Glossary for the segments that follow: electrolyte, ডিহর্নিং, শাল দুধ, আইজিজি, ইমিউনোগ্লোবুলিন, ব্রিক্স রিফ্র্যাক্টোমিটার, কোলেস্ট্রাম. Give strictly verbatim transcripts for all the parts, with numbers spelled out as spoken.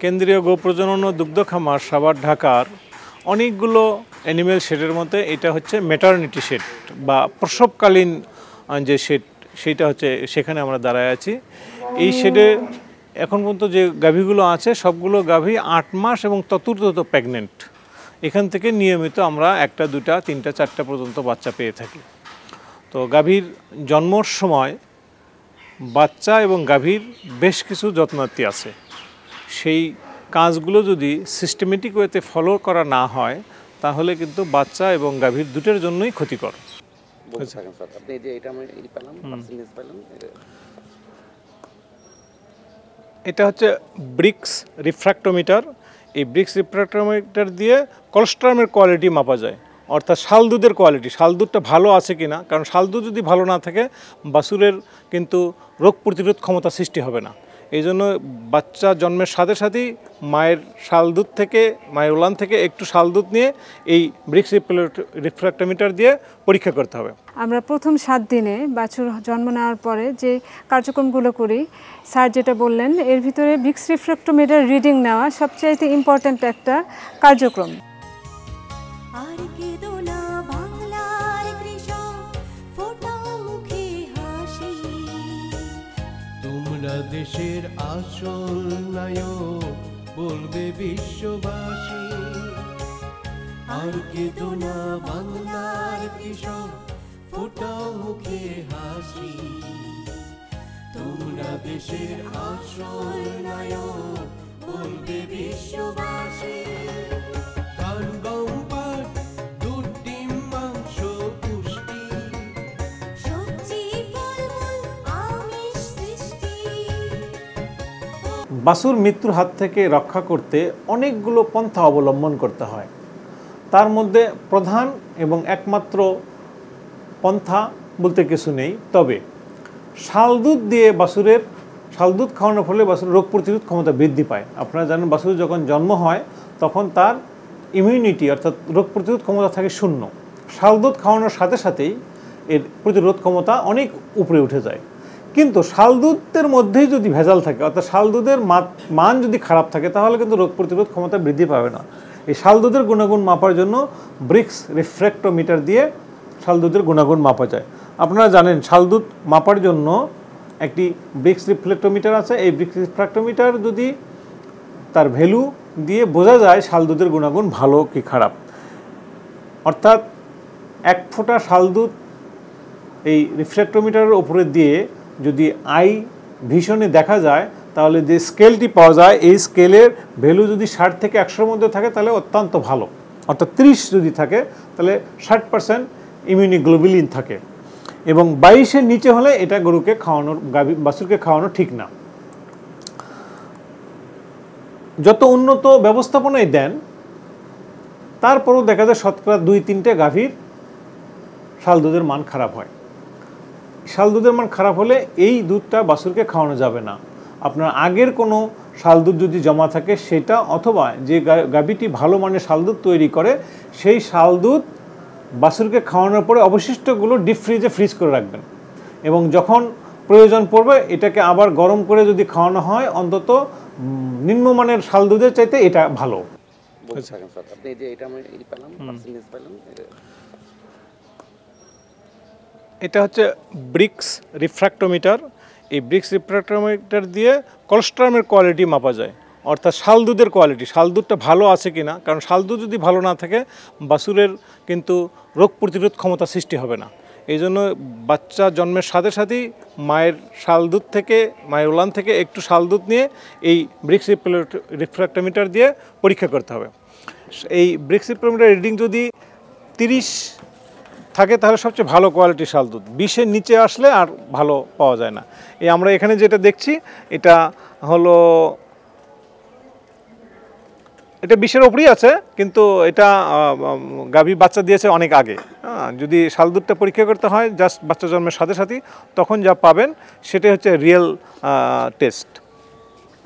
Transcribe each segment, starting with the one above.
केंद्रीय गोप्रजनन और दुग्ध खामार साभार ढाकार अनेकगुलो एनिमेल शेडेर मध्य एटा होच्छे मैटरनिटी शेड बा प्रसवकालीन जे शेड सेटा होच्छे सेखाने आमरा दाঁড়ায় आछि। एई शेडे एखन पर्यन्त जे गाभीगुलो आछे सबगुलो गाभी आठ मास एबं ततुर्धत प्रेगनेंट एखान थेके नियमित आमरा एकटा दुटा तीनटा चारटा पर्यन्त बाच्चा पेये थाकि। तो गाभीर जन्मर समय বাচ্চা এবং গাভীর বেশ কিছু যত্নাতি আছে, সেই কাজগুলো যদি সিস্টেমেটিক ওয়েতে ফলো করা না হয় তাহলে কিন্তু বাচ্চা এবং গাভীর দুটোর জন্যই ক্ষতিকর। আপনি যে এটা আমি পেলাম পার্সেন্টেজ পেলাম, এটা হচ্ছে ব্রিক্স রিফ্র্যাক্টোমিটার। এই ব্রিক্স রিফ্র্যাক্টোমিটার দিয়ে কোলেস্টেরলের কোয়ালিটি মাপা যায়, अर्थात शाल दूधर क्वालिटी शाल दूधटा भलो आछे किना, कारण शाल दूध जदि भलो ना थाके बासुरेर किन्तु रोग प्रतिरोध क्षमता सृष्टि होबे ना। एइजोन्नो बाच्चा जन्मेर साथे साथेई मायेर शाल दूध थेके मायेर उलान थेके एकटु शाल दूध निये एइ ब्रिक्स रिफ्रैक्टोमीटर दिये परीक्षा करते होबे। आमरा प्रथम सात दिने बाछुर जन्म नेওয়ার পরে যে কার্যক্রমগুলো করি স্যার যেটা বললেন এর ভিতরে ব্রিক্স রিফ্র্যাক্টোমিটার রিডিং নেওয়া সবচাইতে ইম্পর্টেন্ট একটা কার্যক্রম। দেশের আসল নায়ক বলবে বিশ্ববাসী, আর কেঁদো না বাংলার কৃষক ফোটাও মুখে হাসি। তোমরা দেশের আসল নায়ক বলবে বিশ্ববাসী। বাছুর মৃত্যুর হাত থেকে রক্ষা করতে অনেকগুলো পন্থা অবলম্বন করতে হয়, তার মধ্যে প্রধান এবং একমাত্র পন্থা বলতে কিছু নেই। তবে শাল দুধ দিয়ে বাছুরের শাল দুধ খাওয়ানোর ফলে বাছুরের রোগ প্রতিরোধ ক্ষমতা বৃদ্ধি পায়। আপনারা জানেন বাছুর যখন জন্ম হয় তখন তার ইমিউনিটি অর্থাৎ রোগ প্রতিরোধ ক্ষমতা থাকে শূন্য, শাল দুধ খাওয়ানোর সাথে সাথেই এর প্রতিরোধ ক্ষমতা অনেক উপরে উঠে যায়। কিন্তু শাল দুধের মধ্যেই যদি ভেজাল থাকে অর্থাৎ শাল দুধের মান যদি খারাপ থাকে তাহলে কিন্তু রোগ প্রতিরোধ ক্ষমতা বৃদ্ধি পাবে না। এই শাল দুধের গুণাগুণ মাপার জন্য ব্রিক্স রিফ্র্যাক্টোমিটার দিয়ে শাল দুধের গুণাগুণ মাপা যায়। আপনারা জানেন শাল দুধ মাপার জন্য একটি ব্রিক্স রিফ্র্যাক্টোমিটার আছে, এই ব্রিক্স রিফ্র্যাক্টোমিটার যদি তার ভ্যালু দিয়ে বোঝা যায় শাল দুধের গুণাগুণ ভালো কি খারাপ। অর্থাৎ এক ফোঁটা শাল দুধ এই রিফ্র্যাক্টোমিটারের উপরে দিয়ে যদি আই ভিশনে দেখা যায় তাহলে যে স্কেলটি পাওয়া যায় এই স্কেলের ভ্যালু যদি ষাট থেকে একশোর মধ্যে থাকে তাহলে অত্যন্ত ভালো, অর্থাৎ ত্রিশ যদি থাকে তাহলে ষাট পার্সেন্ট ইমিউনোগ্লোবুলিন থাকে, এবং বাইশের নিচে হলে এটা গরুকে খাওয়ানোর গাভী বাছুরকে খাওয়ানো ঠিক না। যত উন্নত ব্যবস্থাপনায় দেন তারপরও দেখা যায় শতকরা দুই তিনটে গাভীর শাল দুধের মান খারাপ হয়। শাল দুধের মান খারাপ হলে এই দুধটা বাছুরকে খাওয়ানো যাবে না। আপনার আগের কোনো শাল দুধ যদি জমা থাকে সেটা, অথবা যে গাভীটি ভালো মানের শাল দুধ তৈরি করে সেই শাল দুধ বাছুরকে খাওয়ানোর পরে অবশিষ্টগুলো ডিপ ফ্রিজে ফ্রিজ করে রাখবেন, এবং যখন প্রয়োজন পড়বে এটাকে আবার গরম করে যদি খাওয়ানো হয় অন্তত নিম্নমানের শাল দুধের চাইতে এটা ভালো। এটা হচ্ছে ব্রিক্স রিফ্র্যাক্টোমিটার। এই ব্রিক্স রিফ্র্যাক্টোমিটার দিয়ে কোলেস্টেরলের কোয়ালিটি মাপা যায়, অর্থাৎ শাল দুধের কোয়ালিটি শাল দুধটা ভালো আছে কিনা, কারণ শাল দুধ যদি ভালো না থাকে বাছুরের কিন্তু রোগ প্রতিরোধ ক্ষমতা সৃষ্টি হবে না। এই জন্য বাচ্চা জন্মের সাথে সাথেই মায়ের শাল দুধ থেকে মায়ের উলান থেকে একটু শাল দুধ নিয়ে এই ব্রিক্স রিফ্র্যাক্টোমিটার দিয়ে পরীক্ষা করতে হবে। এই ব্রিক্স রিফ্র্যাক্টোমিটার রিডিং যদি তিরিশ থাকে তাহলে সবচেয়ে ভালো কোয়ালিটি শাল দুধ, বিশের নিচে আসলে আর ভালো পাওয়া যায় না। এই আমরা এখানে যেটা দেখছি এটা হলো এটা বিশের ওপরেই আছে, কিন্তু এটা গাভী বাচ্চা দিয়েছে অনেক আগে। হ্যাঁ, যদি শাল দুধটা পরীক্ষা করতে হয় জাস্ট বাচ্চা জন্মের সাথে সাথেই তখন যা পাবেন সেটাই হচ্ছে রিয়েল টেস্ট।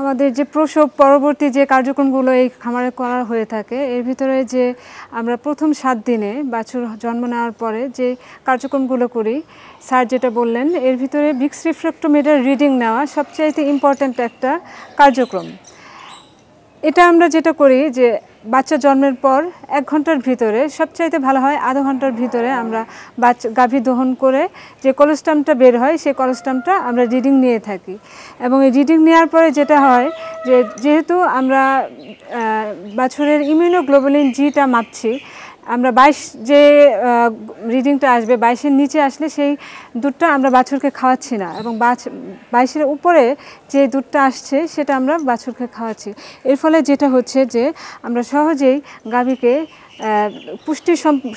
আমাদের যে প্রসব পরবর্তী যে কার্যক্রমগুলো এই খামারে করা হয়ে থাকে এর ভিতরে যে আমরা প্রথম সাত দিনে বাছুর জন্ম নেওয়ার পরে যে কার্যক্রমগুলো করি স্যার যেটা বললেন এর ভিতরে ব্রিক্স রিফ্র্যাক্টোমিটার রিডিং নেওয়া সবচাইতে ইম্পর্টেন্ট একটা কার্যক্রম। এটা আমরা যেটা করি যে বাচ্চা জন্মের পর এক ঘন্টার ভিতরে সবচাইতে ভালো হয় আধা ঘন্টার ভিতরে আমরা বাচ্চা গাভী দহন করে যে কোলেস্ট্রামটা বের হয় সেই কোলেস্ট্রামটা আমরা রিডিং নিয়ে থাকি এবং এই রিডিং নেওয়ার পরে যেটা হয় যে যেহেতু আমরা বাছুরের ইমিউনোগ্লোবুলিন জিটা মাপছি আমরা বাইশ যে রিডিংটা আসবে বাইশের নিচে আসলে সেই দুধটা আমরা বাছুরকে খাওয়াচ্ছি না এবং বাইশের উপরে যে দুধটা আসছে সেটা আমরা বাছুরকে খাওয়াচ্ছি। এর ফলে যেটা হচ্ছে যে আমরা সহজেই গাভীকে পুষ্টি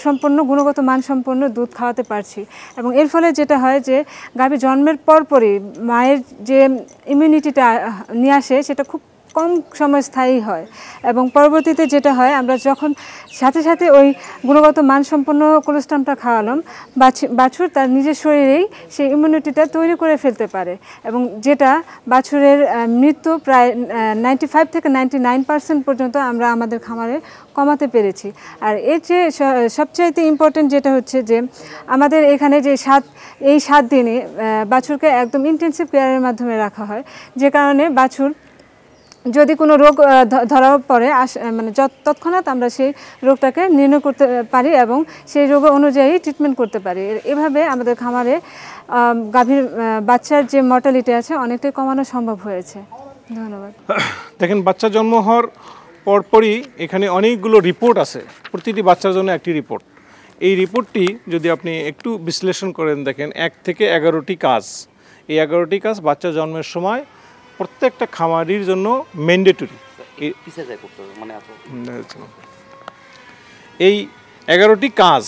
সম্পন্ন গুণগত মানসম্পন্ন দুধ খাওয়াতে পারছি এবং এর ফলে যেটা হয় যে গাভী জন্মের পরপরই মায়ের যে ইমিউনিটিটা নিয়ে আসে সেটা খুব কম সময় স্থায়ী হয় এবং পরবর্তীতে যেটা হয় আমরা যখন সাথে সাথে ওই গুণগত মানসম্পন্ন কোলেস্ট্রামটা খাওয়ালাম বাছুর তার নিজের শরীরেই সেই ইমিউনিটিটা তৈরি করে ফেলতে পারে এবং যেটা বাছুরের মৃত্যু প্রায় নাইনটি ফাইভ থেকে নাইনটি নাইন পার্সেন্ট পর্যন্ত আমরা আমাদের খামারে কমাতে পেরেছি। আর এর যে সবচাইতে ইম্পর্টেন্ট যেটা হচ্ছে যে আমাদের এখানে যে সাত এই সাত দিনে বাছুরকে একদম ইন্টেনসিভ কেয়ারের মাধ্যমে রাখা হয় যে কারণে বাছুর যদি কোনো রোগ ধরা পড়ে আস মানে তৎক্ষণাৎ আমরা সেই রোগটাকে নির্ণয় করতে পারি এবং সেই রোগ অনুযায়ী ট্রিটমেন্ট করতে পারি। এভাবে আমাদের খামারে গাভীর বাচ্চার যে মর্টালিটি আছে অনেকটাই কমানো সম্ভব হয়েছে। ধন্যবাদ। দেখেন বাচ্চা জন্ম হওয়ার পরপরই এখানে অনেকগুলো রিপোর্ট আছে, প্রতিটি বাচ্চার জন্য একটি রিপোর্ট। এই রিপোর্টটি যদি আপনি একটু বিশ্লেষণ করেন দেখেন এক থেকে এগারোটি কাজ, এই এগারোটি কাজ বাচ্চা জন্মের সময় প্রত্যেকটা খামারির জন্য ম্যান্ডেটরি। এই এগারোটি কাজ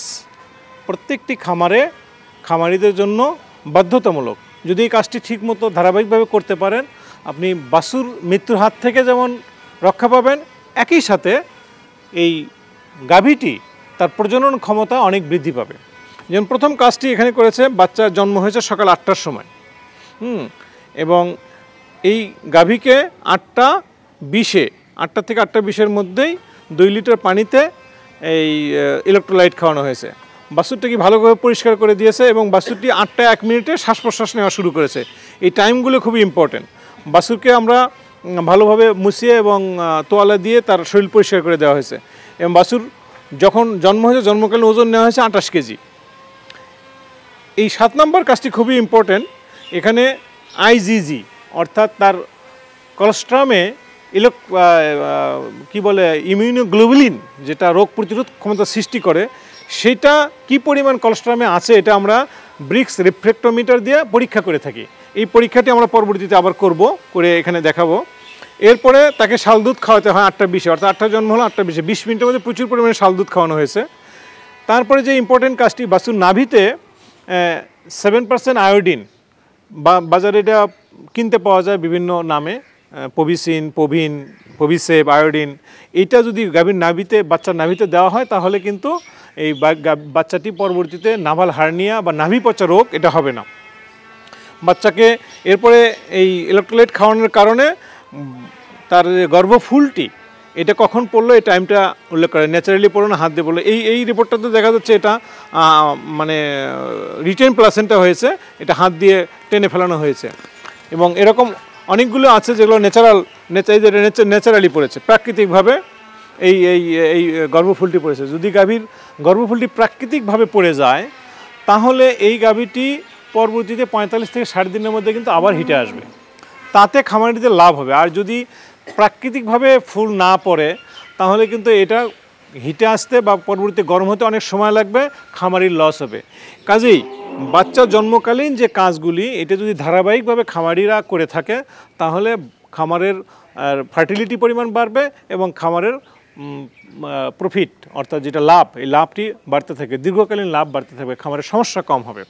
প্রত্যেকটি খামারে খামারিদের জন্য বাধ্যতামূলক। যদি এই কাজটি ঠিকমতো ধারাবাহিকভাবে করতে পারেন আপনি বাছুর মৃত্যুর হাত থেকে যেমন রক্ষা পাবেন, একই সাথে এই গাভীটি তার প্রজনন ক্ষমতা অনেক বৃদ্ধি পাবে। যেমন প্রথম কাজটি এখানে করেছে, বাচ্চার জন্ম হয়েছে সকাল আটটার সময়, হুম এবং এই গাভীকে আটটা বিশে আটটা থেকে আটটা বিশের মধ্যেই দুই লিটার পানিতে এই ইলেকট্রোলাইট খাওয়ানো হয়েছে। বাছুরটাকে ভালোভাবে পরিষ্কার করে দিয়েছে এবং বাছুরটি আটটা এক মিনিটে শ্বাস প্রশ্বাস নেওয়া শুরু করেছে। এই টাইমগুলো খুবই ইম্পর্টেন্ট। বাছুরকে আমরা ভালোভাবে মুছিয়ে এবং তোয়ালা দিয়ে তার শরীর পরিষ্কার করে দেওয়া হয়েছে এবং বাছুর যখন জন্ম হয়েছে জন্মকালীন ওজন নেওয়া হয়েছে আটাশ কেজি। এই সাত নম্বর কাজটি খুবই ইম্পর্টেন্ট। এখানে আইজিজি অর্থাৎ তার কোলেস্ট্রামে ইলেক কী বলে ইমিউনোগ্লোবুলিন যেটা রোগ প্রতিরোধ ক্ষমতা সৃষ্টি করে সেটা কি পরিমাণ কোলেস্ট্রামে আছে এটা আমরা ব্রিক্স রিফ্র্যাক্টোমিটার দিয়ে পরীক্ষা করে থাকি। এই পরীক্ষাটি আমরা পরবর্তীতে আবার করব, করে এখানে দেখাবো। এরপরে তাকে শাল দুধ খাওয়াতে হয় আটটা বিশে, অর্থাৎ আটটা জন্ম হলো আটটা বিশে বিশ মিনিটের মধ্যে প্রচুর পরিমাণে শাল দুধ খাওয়ানো হয়েছে। তারপরে যে ইম্পর্টেন্ট কাজটি, বাছুর নাভিতে সেভেন পার্সেন্ট আয়োডিন, বা বাজারে এটা কিনতে পাওয়া যায় বিভিন্ন নামে, পবিসিন, পভিন, পবিসেব, আয়োডিন, এটা যদি গাভীর নাভিতে বাচ্চার নাভিতে দেওয়া হয় তাহলে কিন্তু এই বাচ্চাটি পরবর্তীতে নাভাল হার্নিয়া বা নাভি পচা রোগ এটা হবে না বাচ্চাকে। এরপরে এই ইলেকট্রোলাইট খাওয়ানোর কারণে তার গর্ভফুলটি এটা কখন পড়লো এই টাইমটা উল্লেখ করে, ন্যাচারালি পড়লো না হাত দিয়ে পড়লো। এই এই রিপোর্টটাতে দেখা যাচ্ছে এটা মানে রিটেন প্লাসেন্টা হয়েছে, এটা হাত দিয়ে টেনে ফেলানো হয়েছে এবং এরকম অনেকগুলো আছে যেগুলো ন্যাচারাল ন্যাচারালি পড়েছে, প্রাকৃতিকভাবে এই এই এই গর্ভফুলটি পড়েছে। যদি গাভীর গর্ভফুলটি প্রাকৃতিকভাবে পড়ে যায় তাহলে এই গাভীটি পরবর্তীতে পঁয়তাল্লিশ থেকে ষাট দিনের মধ্যে কিন্তু আবার হিটে আসবে, তাতে খামারিতে লাভ হবে। আর যদি প্রাকৃতিকভাবে ফুল না পড়ে তাহলে কিন্তু এটা হিটে আসতে বা পরবর্তীতে গরম হতে অনেক সময় লাগবে, খামারির লস হবে। কাজেই বাচ্চা জন্মকালীন যে কাজগুলি এটা যদি ধারাবাহিকভাবে খামারিরা করে থাকে তাহলে খামারের ফার্টিলিটি পরিমাণ বাড়বে এবং খামারের প্রফিট অর্থাৎ যেটা লাভ, এই লাভটি বাড়তে থাকে, দীর্ঘকালীন লাভ বাড়তে থাকবে, খামারের সমস্যা কম হবে।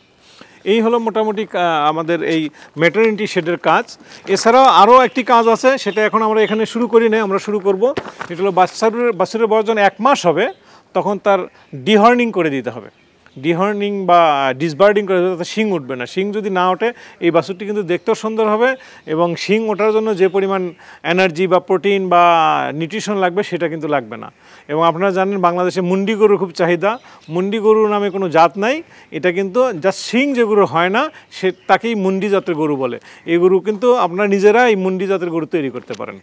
এই হলো মোটামুটি আমাদের এই ম্যাটারনিটি শেডের কাজ। এছাড়াও আরও একটি কাজ আছে, সেটা এখন আমরা এখানে শুরু করি না, আমরা শুরু করব। এটা হলো বাচ্চার বাছুরের বয়স যখন এক মাস হবে তখন তার ডিহর্নিং করে দিতে হবে। ডিহর্নিং বা ডিসবার্ডিং করে দিতে, শিং উঠবে না। শিং যদি না ওঠে এই বাছুরটি কিন্তু দেখতেও সুন্দর হবে এবং শিং ওঠার জন্য যে পরিমাণ এনার্জি বা প্রোটিন বা নিউট্রিশন লাগবে সেটা কিন্তু লাগবে না। এবং আপনারা জানেন বাংলাদেশে মুন্ডি গরুর খুব চাহিদা, মুন্ডি গরুর নামে কোনো জাত নাই, এটা কিন্তু জাস্ট শিং যে গরুর হয় না সে তাকেই মুন্ডি জাতের গরু বলে। এই গরু কিন্তু আপনারা নিজেরা এই মুন্ডি জাতের গরু তৈরি করতে পারেন।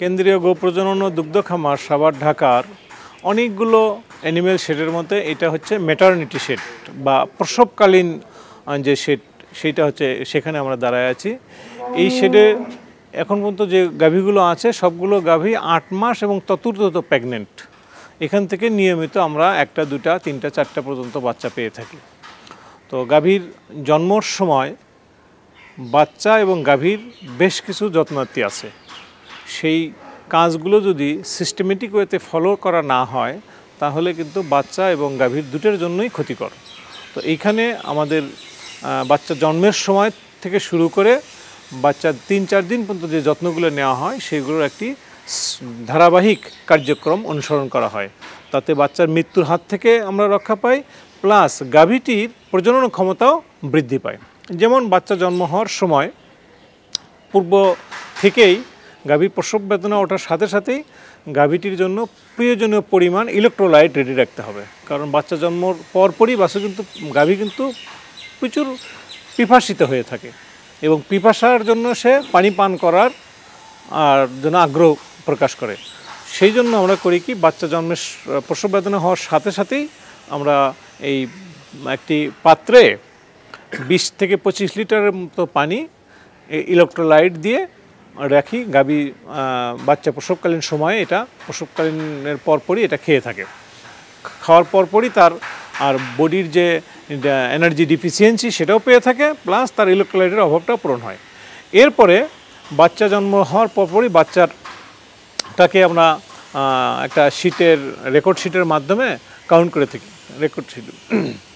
केंद्रीय गोप्रजनन और दुग्ध खामार साभार ढाकार अनेकगुलो एनिमल शेडेर मध्य एटा होच्छे मैटरनिटी शेड बा प्रसवकालीन जे शेड सेटा होच्छे सेखाने आमरा दाड़ाय़ आछि। एई शेडे एखन पर्यन्त जे गाभीगुलो आछे सबगुलो गाभी आठ मास एबं ततुर्धत प्रेगनेंट एखान थेके नियमित आमरा एकटा दुटा तीनटा चारटा पर्यन्त बाच्चा पेये थाकि। तो गाभीर जन्मर समय बाच्चा एबं गाभीर बेश किछु जत्नाति आछे সেই কাজগুলো যদি সিস্টেমেটিক ওয়েতে ফলো করা না হয় তাহলে কিন্তু বাচ্চা এবং গাভীর দুটোর জন্যই ক্ষতিকর। তো এইখানে আমাদের বাচ্চা জন্মের সময় থেকে শুরু করে বাচ্চা তিন চার দিন পর্যন্ত যে যত্নগুলো নেওয়া হয় সেগুলোর একটি ধারাবাহিক কার্যক্রম অনুসরণ করা হয়, তাতে বাচ্চার মৃত্যুর হাত থেকে আমরা রক্ষা পাই, প্লাস গাভীটির প্রজনন ক্ষমতাও বৃদ্ধি পায়। যেমন বাচ্চা জন্ম হওয়ার সময় পূর্ব থেকেই गाभी प्रसव बेदना ओठार साथे साथेई गाभीटिर जन्य प्रयोजनीय परिमाण इलेक्ट्रोलाइट रेडी रखते हबे, कारण बाच्चा जन्मर परपरई बाच्चा किन्तु गाभी किन्तु प्रचुर पिपासित हये थाके एबं पिपासार जन्य से पानी पान करार आर जन आग्रह प्रकाश करे। सेई जन्य आमरा करी कि बाच्चा जन्मेर प्रसव बेदना हওয়ার साथे साथेई आमरा एई एकटी पात्रे बीस थेके पचिश लिटारेर मतो पानी इलेक्ट्रोलाइट दिये রাখি, গাভী বাচ্চা প্রসবকালীন সময়ে এটা প্রসবকালীনের পরপরই এটা খেয়ে থাকে। খাওয়ার পরপরই তার আর বডির যে এনার্জি ডিফিসিয়েন্সি সেটাও পেয়ে থাকে, প্লাস তার ইলেকট্রোলাইটের অভাবটাও পূরণ হয়। এরপরে বাচ্চা জন্ম হওয়ার পরপরই বাচ্চাটাকে আমরা একটা শীটের রেকর্ড শীটের মাধ্যমে কাউন্ট করে থাকি। Record sheet